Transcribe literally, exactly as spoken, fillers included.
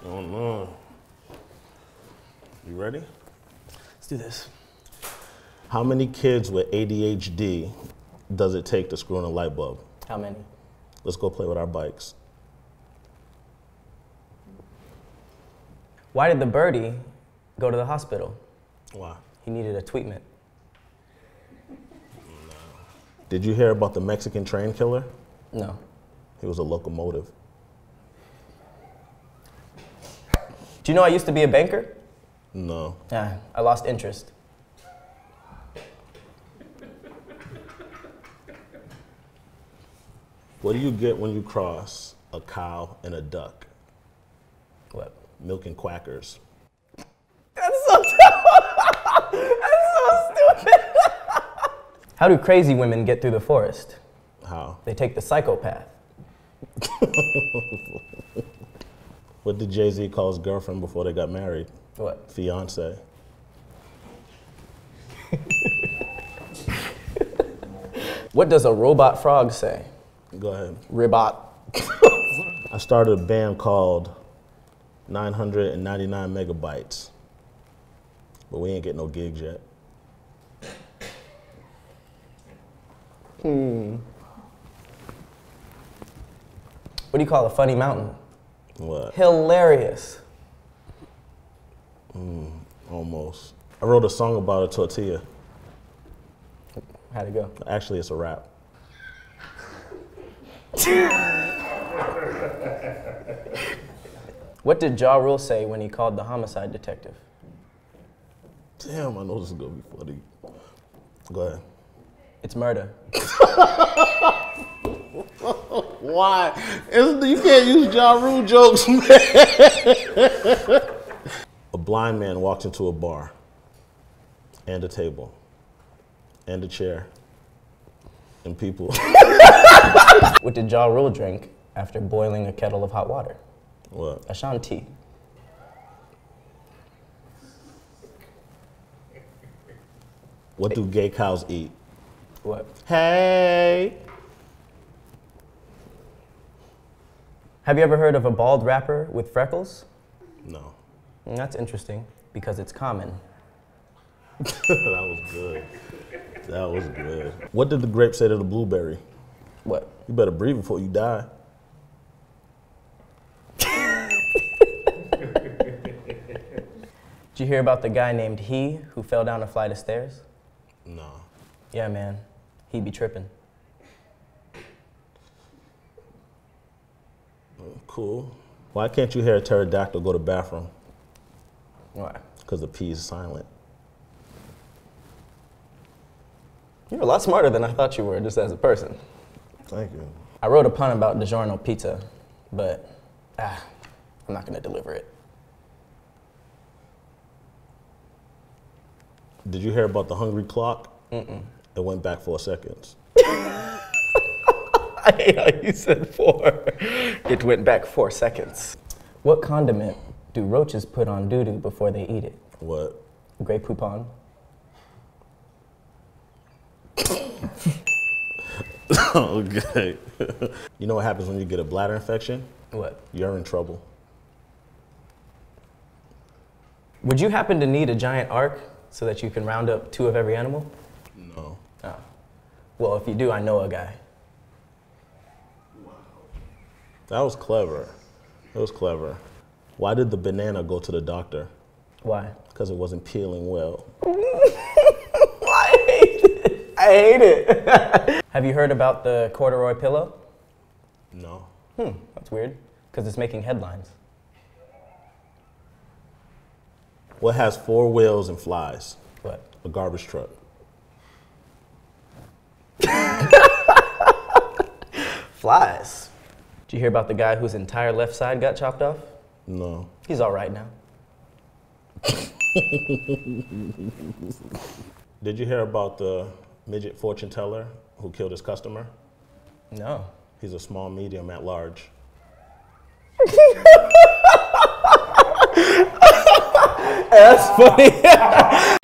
What's going on? You ready? Let's do this. How many kids with A D H D does it take to screw in a light bulb? How many? Let's go play with our bikes. Why did the birdie go to the hospital? Why? He needed a treatment. No. Did you hear about the Mexican train killer? No. He was a locomotive. Do you know I used to be a banker? No. Yeah, I lost interest. What do you get when you cross a cow and a duck? What? Milk and Quackers. That's so That's so stupid. How do crazy women get through the forest? How? They take the psychopath. What did Jay-Z call his girlfriend before they got married? What? Fiance. What does a robot frog say? Go ahead. Ribot. I started a band called nine hundred ninety-nine Megabytes, but we ain't get no gigs yet. Hmm. What do you call a funny mountain? What? Hilarious. Mm, almost. I wrote a song about a tortilla. How'd it go? Actually, it's a rap. What did Ja Rule say when he called the homicide detective? Damn, I know this is gonna be funny. Go ahead. It's murder. Why? It's, you can't use Ja Rule jokes, man. A blind man walks into a bar, and a table, and a chair, and people. What did Ja Rule drink after boiling a kettle of hot water? What? Ashanti. What do gay cows eat? What? Hey! Have you ever heard of a bald rapper with freckles? No. That's interesting, because it's common. That was good. That was good. What did the grape say to the blueberry? What? You better breathe before you die. Did you hear about the guy named He who fell down a flight of stairs? No. Yeah, man. He be tripping. Cool. Why can't you hear a pterodactyl go to the bathroom? Why? Because the P is silent. You're a lot smarter than I thought you were, just as a person. Thank you. I wrote a pun about DiGiorno pizza, but ah, I'm not gonna deliver it. Did you hear about the hungry clock? Mm-mm. It went back four seconds. I hate how you said four. It went back four seconds. What condiment do roaches put on doo-doo before they eat it? What? Grey poupon. Okay. You know what happens when you get a bladder infection? What? You're in trouble. Would you happen to need a giant arc so that you can round up two of every animal? No. Oh. Well, if you do, I know a guy. Wow. That was clever. That was clever. Why did the banana go to the doctor? Why? Because it wasn't peeling well. I hate it. I hate it. Have you heard about the corduroy pillow? No. Hmm, that's weird, because it's making headlines. What has four wheels and flies? What? A garbage truck. Flies. Did you hear about the guy whose entire left side got chopped off? No. He's all right now. Did you hear about the midget fortune teller who killed his customer? No. He's a small medium at large. That's funny.